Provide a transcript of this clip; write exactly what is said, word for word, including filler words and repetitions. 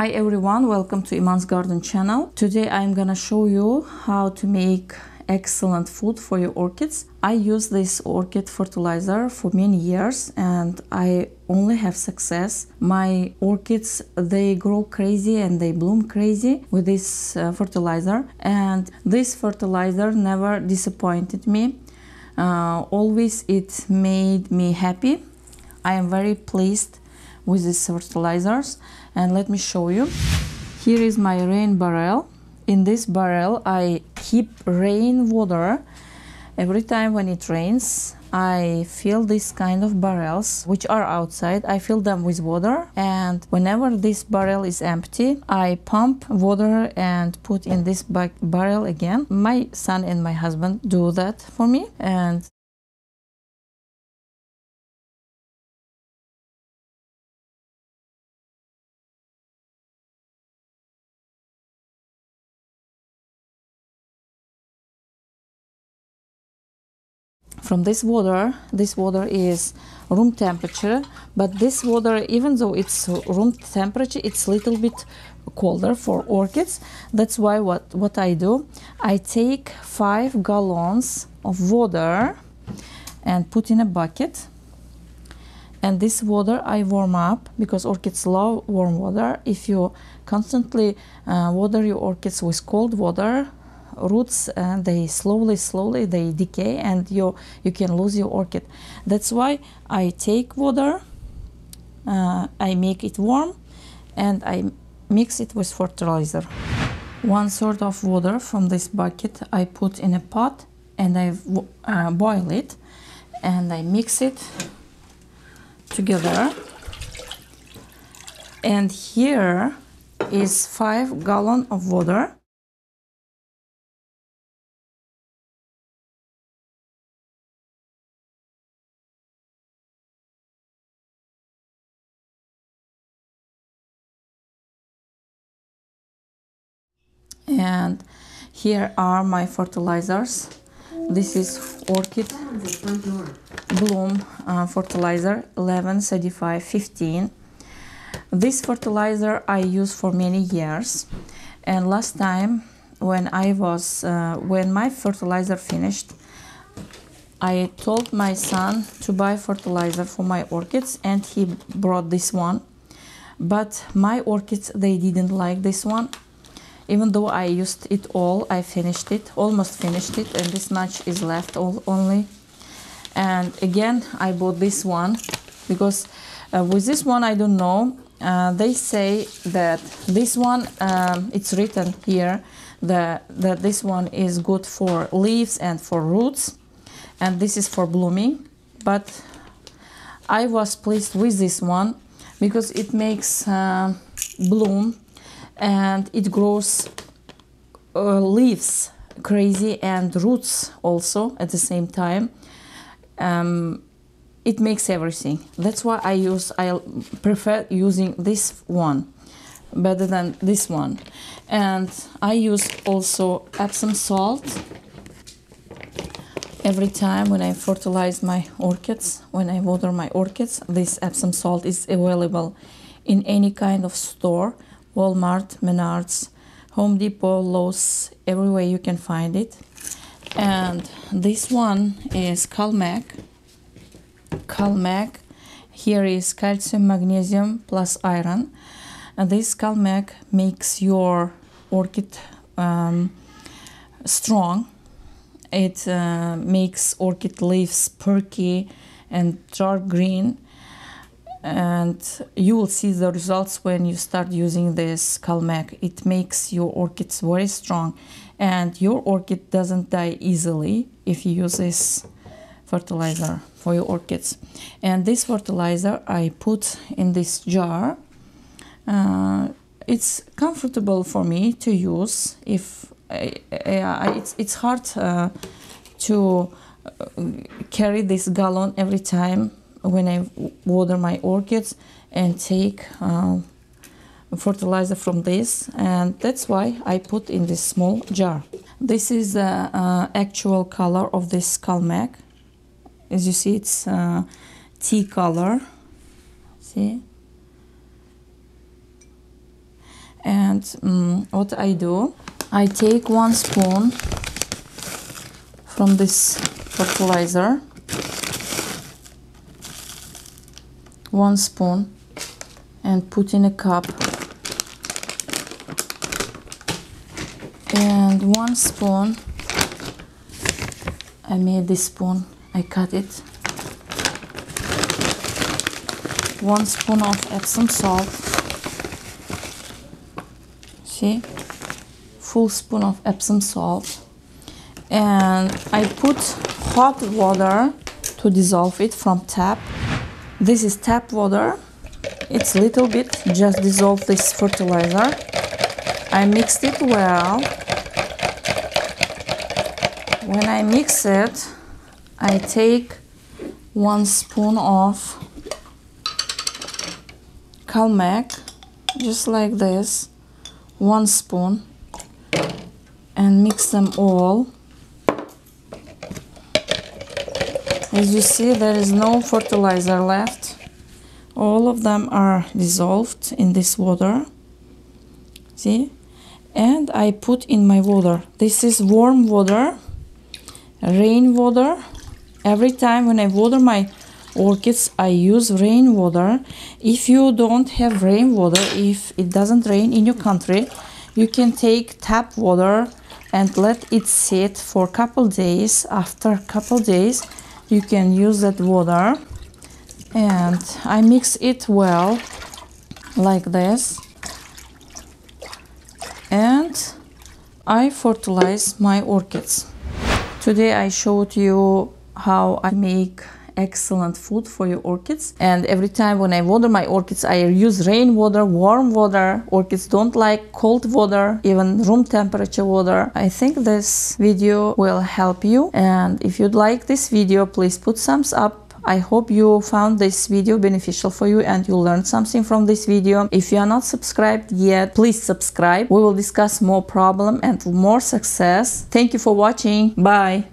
Hi everyone, welcome to Emaan's Garden channel. Today I'm gonna show you how to make excellent food for your orchids. I use this orchid fertilizer for many years and I only have success. My orchids, they grow crazy and they bloom crazy with this uh, fertilizer, and this fertilizer never disappointed me. Uh, always it made me happy. I am very pleased with these fertilizers, and let me show you. Here is my rain barrel. In this barrel I keep rain water. Every time when it rains, I fill this kind of barrels which are outside. I fill them with water, and whenever this barrel is empty, I pump water and put in this back barrel again. My son and my husband do that for me, and from this water, this water is room temperature, but this water, even though it's room temperature, it's a little bit colder for orchids. That's why what, what I do, I take five gallons of water and put in a bucket. And this water I warm up, because orchids love warm water. If you constantly uh, water your orchids with cold water, roots and they slowly slowly they decay, and you you can lose your orchid. That's why I take water, uh, I make it warm, and I mix it with fertilizer. One sort of water from this bucket I put in a pot, and I uh, boil it, and I mix it together. And here is five gallon of water. And here are my fertilizers. This is orchid bloom uh, fertilizer eleven, thirty-five, fifteen. This fertilizer I use for many years, and last time when I was uh, when my fertilizer finished, I told my son to buy fertilizer for my orchids, and he brought this one. But my orchids, they didn't like this one. Even though I used it all, I finished it, almost finished it, and this much is left all only. And again, I bought this one, because uh, with this one, I don't know, uh, they say that this one, um, it's written here, that, that this one is good for leaves and for roots, and this is for blooming. But I was pleased with this one, because it makes uh, bloom, and it grows uh, leaves crazy and roots also at the same time. Um, it makes everything. That's why I use, I prefer using this one better than this one. And I use also Epsom salt every time when I fertilize my orchids, when I water my orchids. This Epsom salt is available in any kind of store. Walmart, Menards, Home Depot, Lowe's, everywhere you can find it. And this one is Cal-Mag. Cal-Mag, here is calcium, magnesium plus iron. And this Cal-Mag makes your orchid um, strong. It uh, makes orchid leaves perky and dark green. And you will see the results when you start using this Cal-Mag. It makes your orchids very strong, and your orchid doesn't die easily if you use this fertilizer for your orchids. And this fertilizer I put in this jar. Uh, it's comfortable for me to use. If I, I, it's, it's hard uh, to carry this gallon every time when I water my orchids and take uh, fertilizer from this, and that's why I put in this small jar. This is the uh, actual color of this Cal-Mag. As you see, it's uh, tea color. See? And um, what I do, I take one spoon from this fertilizer, one spoon, and put in a cup, and one spoon, I made this spoon, I cut it, one spoon of Epsom salt, see, full spoon of Epsom salt, and I put hot water to dissolve it from tap. This is tap water, it's a little bit, just dissolve this fertilizer. I mixed it well. When I mix it, I take one spoon of Cal-Mag, just like this, one spoon, and mix them all. As you see, there is no fertilizer left. All of them are dissolved in this water. See? And I put in my water. This is warm water. Rainwater. Every time when I water my orchids, I use rainwater. If you don't have rainwater, if it doesn't rain in your country, you can take tap water and let it sit for a couple days. After a couple days, you can use that water. And I mix it well, like this. And I fertilize my orchids. Today I showed you how I make excellent food for your orchids, and every time when I water my orchids I use rainwater, warm water. Orchids don't like cold water, even room temperature water. I think this video will help you, and if you'd like this video, please put thumbs up. I hope you found this video beneficial for you and you learned something from this video. If you are not subscribed yet, please subscribe. We will discuss more problem and more success. Thank you for watching. Bye.